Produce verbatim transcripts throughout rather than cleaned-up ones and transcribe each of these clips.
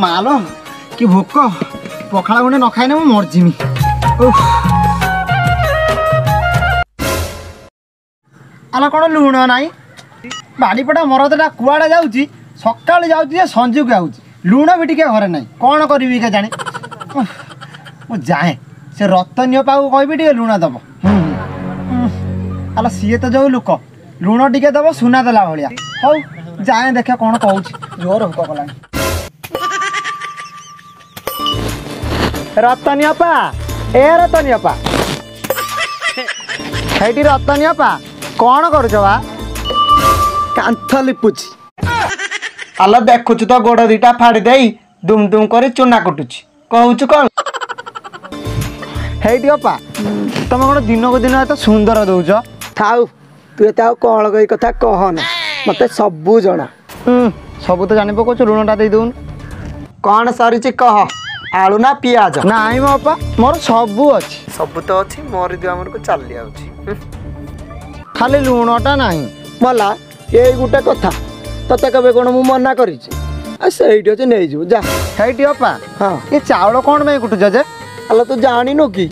मालो कि भोक पखाड़ा गुंडे न खाए ना मु मरजिमी। आला कौन लुण नाई बाड़ीपटा मरदटा कुआड़े जाऊँगी सका जाऊँगी संजू को आऊँगी लुण भी टे घरे ना कौन करी क्या जाने मु जाए से रतनिय पाक कहबी टे लुण दब। आला सी तो जो लोक लुण टे दब सुना देला भाया हौ जाए देखे कौन कौच जोर हुक कला रतनियपा ए रतनियपा हेटी रतनियपा कौन कर लिपुची आलो देखु तो गोड़ दीटा फाड़ी दे दुम दुम कर चूना कटुची कहूँ कौन हेटी अपा तुम कौन दिन को दिन एत सुंदर दौच थाऊ तु एत कौन कही कथा कहना मत सबू जना सब तो जान पकाच लुणटा दे दौन कौन सरी कह आलू ना पिज ना मो अपा मोर सबू अच्छी सबू तो अच्छी मोर दिया मन को चली आ खाली लुणटा ना मला ये गोटे कथा तोते कबे कौन मु मना कर जापा हाँ ये चाउल कौन में कुटुच जे अल तू जानु कि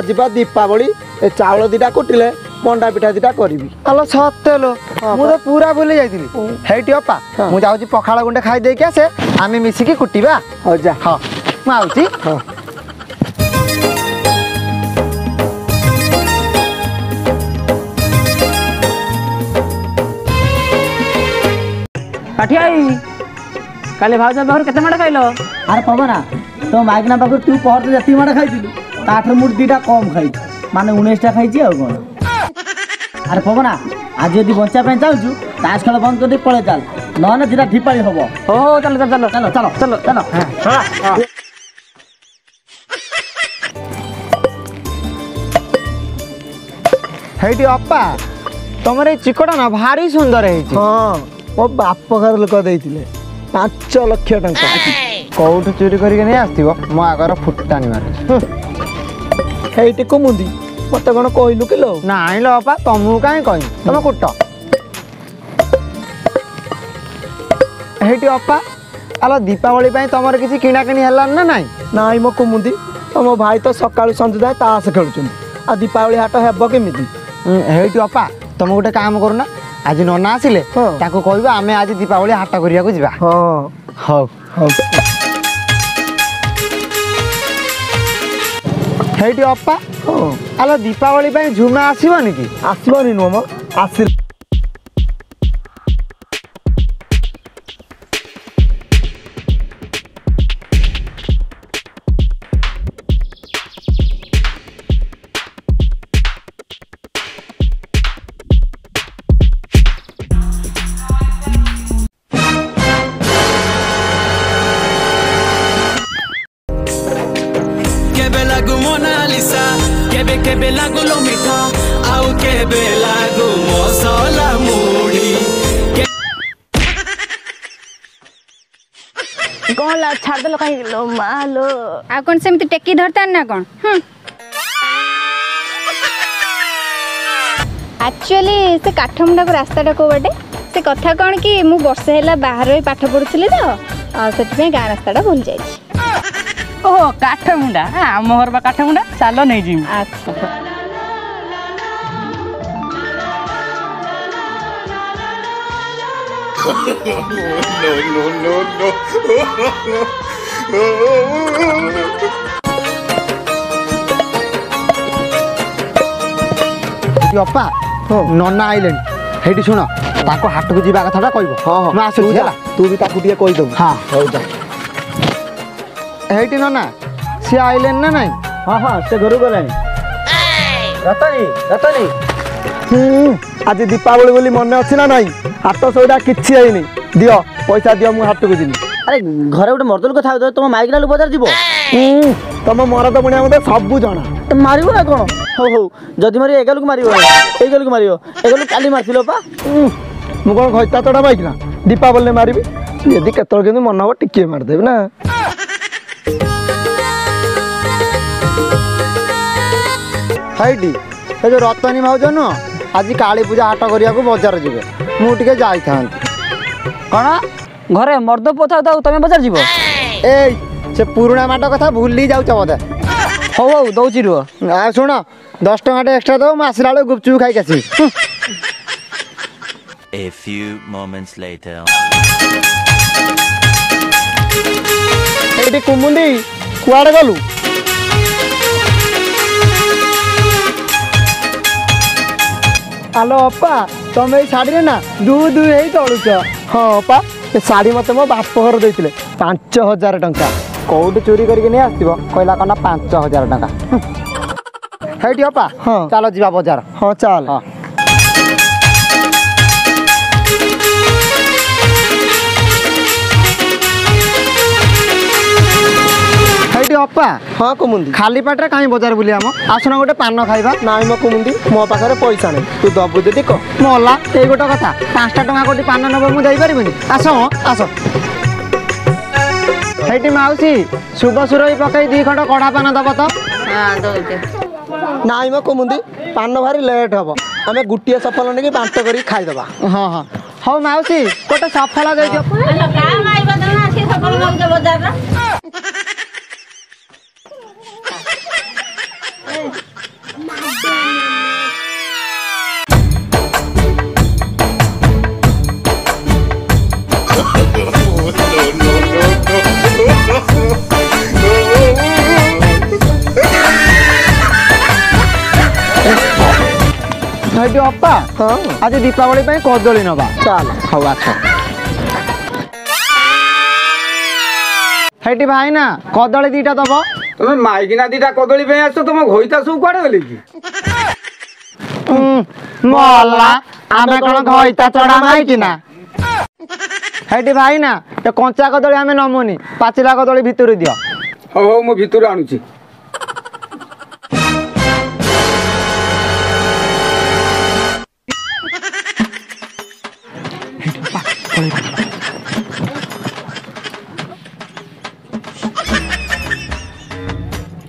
आज पा दीपावली ए चाउल दीटा कुटिले मंडा पिठा दीटा करी अल सत्य लो मुझे पूरा भूली जापा मुझे पखाड़ गुंडे खाई दे आसे आम मिसिकी कुटा हाँ जा हाँ मुझे हाँ काले भाज पाखर के माड़ खाइल अरे पवना तो माइकना पाखर तू पहर तो जी माड़ खाइलु ताठ मुझ दीटा कम खाई माने उन्नीसटा खाई आउ कौन अरे पवना आज यदि बचापी चाहूँ ताश खेल बंद कर पड़े चल ना दीटा ढिपाड़ी हम हो चल चल चल चल चल चल चल हेटी अपा तुम चिकटा ना भारी सुंदर है हाँ मो बाप घर लोक देते पांच लक्ष टा कौट चोरी करके नहीं आसो मो आगर फुटाणी मार्टी को मुंदी मत कौन कहलु कि लो नाई लो बापा तुमको कहीं कह तुम कुट हेटी अपा आलो दीपावली तुम किसी किणाकिणी हेलान ना नाई नाई मो कुमुदी तुम भाई तो सका संज जाए ताश खेलुं आ दीपावली हाट हेब केमी हेटी अपा तुम गोटे काम करना आज नना आसिले ताको कहबा आमे आज दीपावली हाट करिया को जिबा हां हौ हौ हेटी अप्पा आलो दीपावली पे झुमा आसीबनी की आसीबनी नो म आसी कौन ला छाड़ दलो कहीं लो मालो आ कौन से मित टेकी धरता ना कौन हम एक्चुअली से काठमुंडा को रास्ता डको बटे से कथा कौन कि मु वर्ष हैला बाहर होई पाठ पढुछली तो आ सेट में गा रास्ताडा भूल जाई छी ओहो काठमुंडा आ मोहर बा काठमुंडा चलो नहीं जी अच्छा no, no, no, no. अपा नना आइलेन हेटी सुन ताको हाट को जीवा कथा कह आसला तू भी ताको टे कहीदबू हाँ हेटी नना सी आइलेन ना नाई हाँ हाँ से घर गलानी रतनी रतनी आज दीपावली बोली मन अच्छी ना नाई हाट सौदा किसी है दियो पैसा दियो मु हाट को जी अरे घर गोटे मर्दल को था तुम माइकना लु बजार जीव तुम मरद बुणिया मत सबू जना तुम मार कौन हो हो जदि मार एगाल को मार एगाल को मार एगाल काली मार्ल पा मु कौन खता तोड़ा माइकना दीपावली मारि यदि केत मन हम टिके मारदेवी ना हाईटी ये जो रतनी भाज नु आज काली पूजा हाट करिया को बजार जी मुझे जाई था कौन घरे मर्द पोथा तुम बजार जीव ए पुराणा माट कथा भूली जाऊ मत हौ हौ दौची रुह आ शुण दस टंका एक्सट्रा दो आसला बेल गुपचुप खाई आसी कुमुंडी कुआड़े गलु आलो अपा तुम ये शाड़ी ना दू दू ही चलुच हाँ अपा शाड़ी मत मो बापर देते पांच हजार टंका कौटे चोरी करके नहीं आसो कहला कहना पांच हजार टंका हेटी अपा हाँ चल जा बजार हाँ चल हाँ अपा हाँ कुमुंदी खाली पेटे कहीं बजार बुलिया आसना गोटे पान खाइबा ना मो कुमुंदी मो पाखे पैसा नहीं तू दबु जदि कह मला ये गोटे कथा पांच टाँह गोटे पान नब मुझे आस आस हेटी मौसी शुभ सुरई पकई दी खंड कड़ा पान दब तो ना मो कुमुंदी पान भारी लेट हम आम गोटे सफल नहीं बांट कर खाईदबा हाँ हाँ हाँ मौसी गोटे सफल दे अपा हाँ आज दीपावली कदली नवा चल हौ आठी भाई ना कदली दीटा दब तुम माइकिना दीटा कदली आस तुम घईता सब कड़े गली चढ़ा माइकिना हेटी भाई ना तो कंचा कदली आम नमुनी पाचिला कदली भितर दि हौ हौ मु भितर आणुची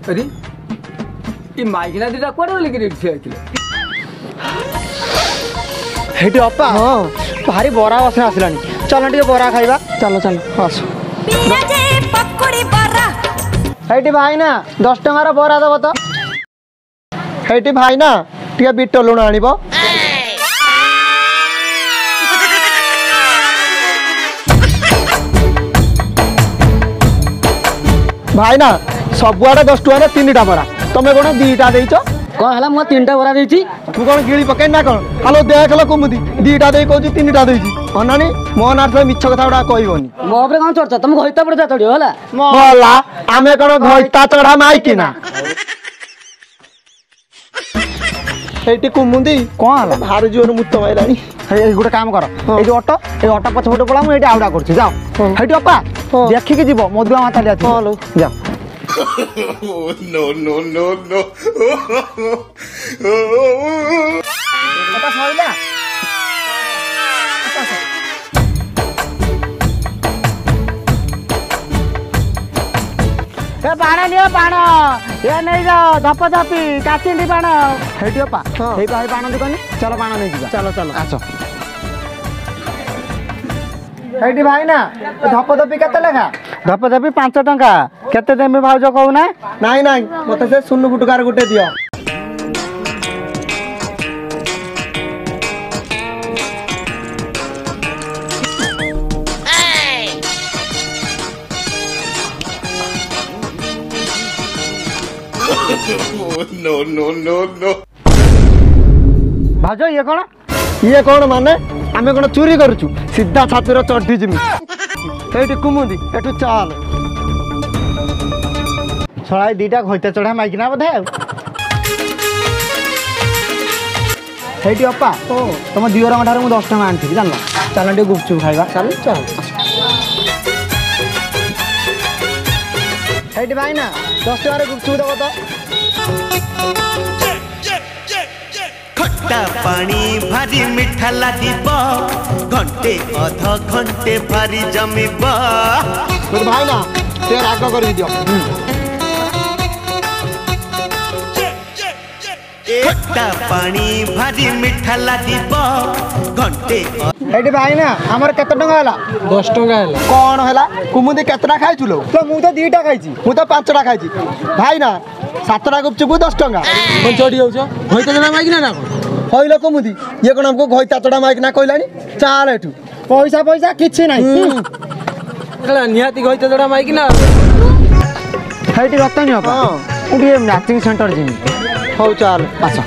अरे ये माइकिना दीटा कड़े गली हेटी अपा हाँ भारी बरा बसना आसला चल टे बरा खाइबा चलो चलो आस हेटी भाई ना दस टंकार बरा दब तो हेटी भाई ना टे बीट लुण आनिबो भाई ना सबुआड़े दस टकर तीन टा बरा तुम कौन दीटा देच कौन मुझे तीन टा बरा देती तू कौन गिड़ी पकड़ ना कौन हेलो देख लो कुमुदी दीटा दे कौन तीन टा दे अनानी मो ना मिछ कथा गुड़ा कहनी मो कौन चढ़ तुम घईता पड़ा चढ़ा आम कौन घईता चढ़ा माइकिना ये कुमुदी कौन है भारी जीवन मुत माइलानी गोटे काम कर ये अटो ये अटो पछ पटे पड़ा मुझे आउटा करपा देखिकी जीव मधुआ माता जाओ नो नो नो नो सैला बाण नियो बाण ये नहीं जाओ धप धपी काचिंडी बाण हेटी अपा हे भाई बाण दुकानी चलो बाण नहीं जा चलो चलो आस हेटी भाई ना धप धपी केते लेखा धप धपी पांच टंका केते देमी भाउज कहूना नाई नाई मते से सुन्नु गुटकार गुटे दियो नो नो नो नो भाजो ये कौन ये कौन माने आम कौन चोरी करूचु सीधा छातिर चढ़ी जिमी ये कुमुदी एटू चल छड़ा दीटा घईता चढ़ा माइकिना बोधे हेटी अपा तुम दिवर ठार मुझे दस टाँह आनी जान चल टे गुपचुप खाइबा चल चल हेटी भाई ना दस टाँह गुपचुप दब तो खट्टा पानी भारी मिठा लागिब घंटे अध घंटे भारी जमीब भाई ना ते राग कर दियो ए खट्टा पानी भारी मिठा लागिबो घंटे एडी भाई ना हमर केते टंगा हला दस टंगा हला कोन हला कुमुदी केतरा खाइचुलो तो मु तो दो टा खाइची मु तो पांच टा खाइची भाई ना सात टा गुपचुप दस टंगा कोन चोडी होउछ होय त ना माइक ना ना होय ल कुमुदी ये कोन हमको होय तातडा माइक ना कहलानी चाल एठू पैसा पैसा किछि नाही कला नियाती होय तातडा माइक ना हेटी रखता नहीं बाबा उडी मैचिंग सेंटर जिमी हो चाल अच्छा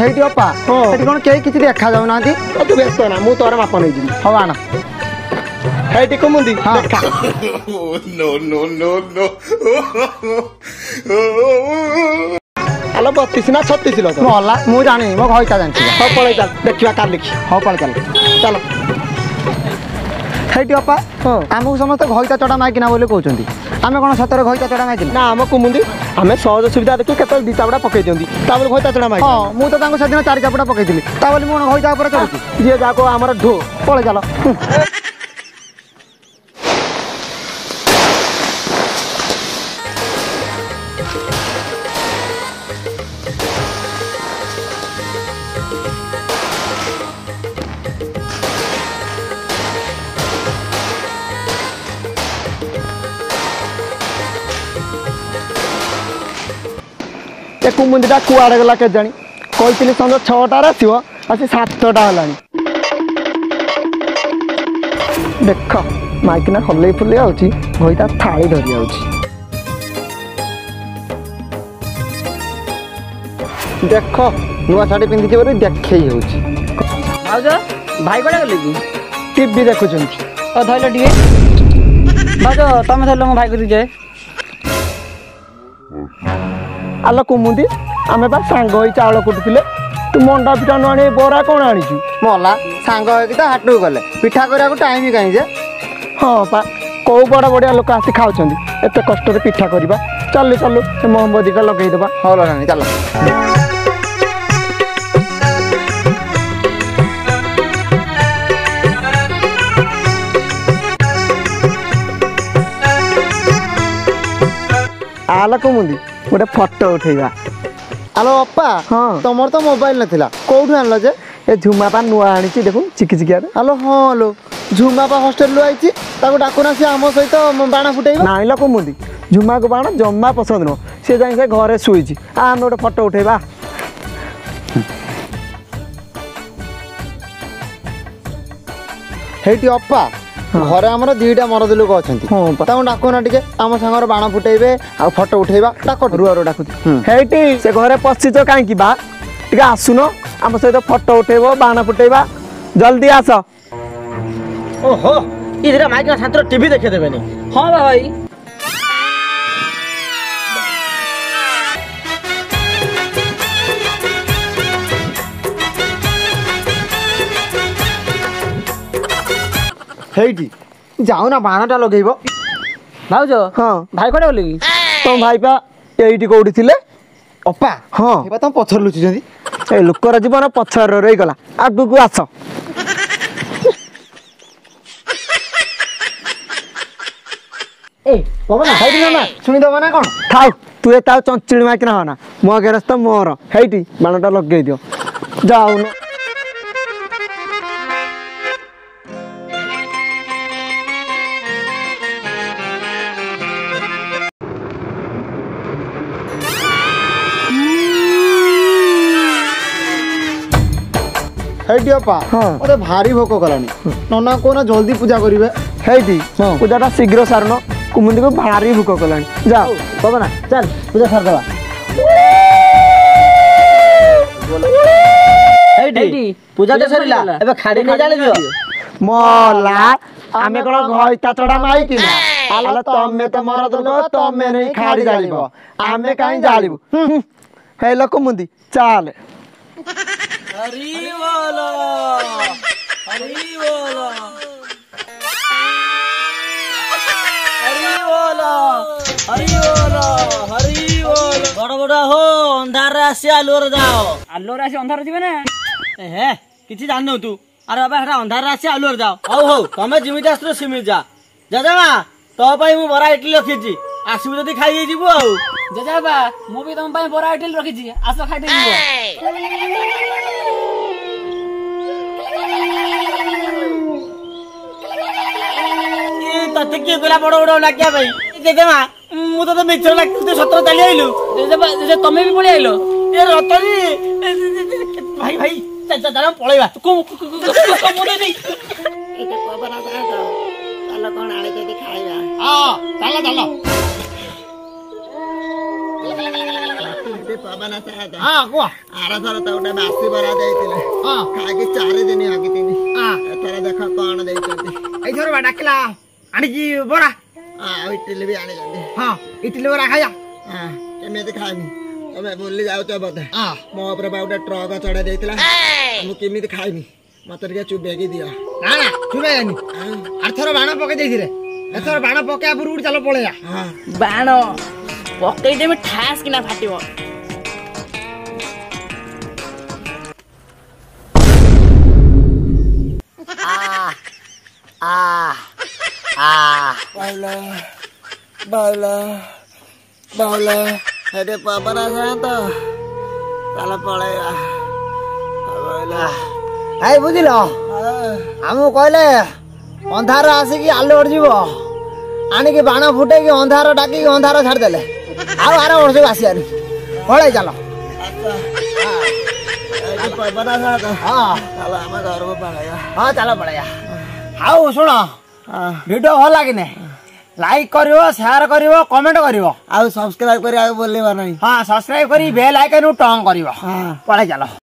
हेटी अपा हेटी कोन के किछि देखा जाउ नाथि तू व्यस्त ना मु तोर माप नै जिमी हो आना हेटी कुमुदी देखा नो नो नो नो आलो बत्तीस ना छत्तीस लो मोला मु जाने मो होइता जानि हो पळे चल देखिवा कार लिखि हो पळे चल चलो हेटी अपा हमहु समस्त होइता चडा माइकिना बोले कहउचंदी आमे कोन सतर होइता चडा माइकिना ना हम कुमुदी आमे सहज सुविधा देखि केतल दिताबडा पकई दियंदी ताबल होइता चडा माइकिना हां मु तो तांको सदिन चार चापडा पकई दिली ताबल मु होइता ऊपर चढती जे जाको हमर ढो पळे चल कुमुदीटा कड़े गला के जानी कही सन्द छटार आसो आसी सातटा है देख माइकिना हल्ले फुले आईता थाली धरी आ देख नुआ शाढ़ी पिंधि बोली देखे हो भाई कड़े गले कि टीवी देखुं धरल टे भाज तुम धरल मो भाई को जाए आलो कुमुदी आमे बा सांग होई चावल कुटुतिले तू मंडा पिठा न आनी बोरा कोन आनीचू मला सांग होई त हाटू गले पिठा करा को टाइम ही काई जे हां पा को बडा बडिया लोक आसी खाउचंदी एते कष्ट रे पिठा करबा चल चल से मोहम्मदी का लगै देबा हो लानी चल आलो कुमुदी गोटे फोटो उठेगा आलो अपा हाँ तुम तो मोबाइल नाला कौटू आनल जे ए झुमापा नुआ आनी देखो चिकी चिकी आलो हाँ लो झुमापा हस्टेल रू आई डाकुना सी आम सहित बाण फुटेगा नाइला कुमुदी झुमा को बाण जमा पसंद नुह सी जाए घरे शुई आम गोटे फोटो उठेगा हेटी अपा घर आमर दीटा मरद लोक अच्छा डाकुना टे आम सांगर बाण फुटेबे आ फोटो उठेबा डाक रुआर डाकू हेटी से घर पशिच कहीं बा टे आसुन आम सहित फोटो उठेब बाण फुटेबा जल्दी आस ओहो ये माइकिना छात्र टीवी देखे देवे हाँ भाई हेटी जाऊ ना बाणटा लगेब भाज हाँ भाई कड़े गल तुम भाईपा ये कौटी थे अपा हाँ तुम पछर लुचुच ए लोकर जीवन पछर रही गला आगू को आस ए बाबा ना ना सुनिदब ना कौन थाऊ तुए ताऊ चंचली माइकिना होना मो गेरस्त मोर हेटी बाणटा लगे दियो जाऊ ना हेटी अपा हाँ अरे भारी भोक कलानी नना को ना जल्दी पूजा करिवे हेटी हाँ पूजाटा शीघ्र सारण कुमुदी को भारी भोक कलानी जा बाबा ना चल पूजा सार देवा हेटी पूजा तो सरीला एबे खाड़ी नै जाले दियो मोला आमे कोन घइता चडा माई कि ना आला तमे त मरद लो तमे नै खाड़ी जालिबो आमे काई जालिबो हे ल कुमुदी चल हरी बोलो हरी बोलो हरी बोलो हरी बोलो हरी बोलो बड़ा बड़ा हो अंधार आसी आलोर जाओ आलोर आसी अंधार जीवे ना हे किछि जान न तू अरे बाबा हेरा अंधार आसी आलोर जाओ हो हो तमे जिमिदास रो सिमि जा जा जा तो पाई मु बरा इटली लखिछि आसबु जदी खाइ जेबो आ जजाबा मु भी तुम पाए बरा आइटल रखी छी आसो खाइ दे ए तते के गला बडो बडो लाग्या भाई जजामा मु तो मिचर लागते सत्र ताली आइलु जजाबा जे तमे भी पळी आइलो ए रतनी भाई भाई चल चल पळेबा को को दे दे एटा कोबरा दा चलो कोन आले जदी खाइबा हां चलो चलो बाबना सारा था हां को आरा सारा तो उठा बासी बरा देतिले हां काके चार दिन आगे दिन हां तोरा देखा कोन देति ए थोर बा डाकला आनी की बरा हां इटली भी आनी जांदे हां इटली बरा खाया हां केमे दे खाइनी तमे बोलली जाओ तो बता हां मो ऊपर बा उठा ट्रक चढ़ा देतिला हम केमे दे खाइनी मतर के चुबेगी दिया ना ना चुबेयानी आर थोर बाणा पके देतिले ए थोर बाणा पके अब उड़ चलो पळेया हां बाणो पके दे में ठास किना फाटिबो Ah, ah, bala, bala, bala. Ada apa rasanya tu? Salah pula ya. Bala. Hey, buat lo. Aku kau le. Onthara asik ya alu orji bo. Ani ke bana fute ke onthara daki ke onthara chhod dale. Aku arah orji asian. Boleh jalan. Ada apa rasanya tu? Ah, salah amat orang pula ya. Ah, salah pula ya. हाउ सुन video भल लगे like करियो share करियो comment करियो आ subscribe करियो बोलले माने हां सब्सक्राइब करी बेल आइकन टोंग करियो हां पळे चलो।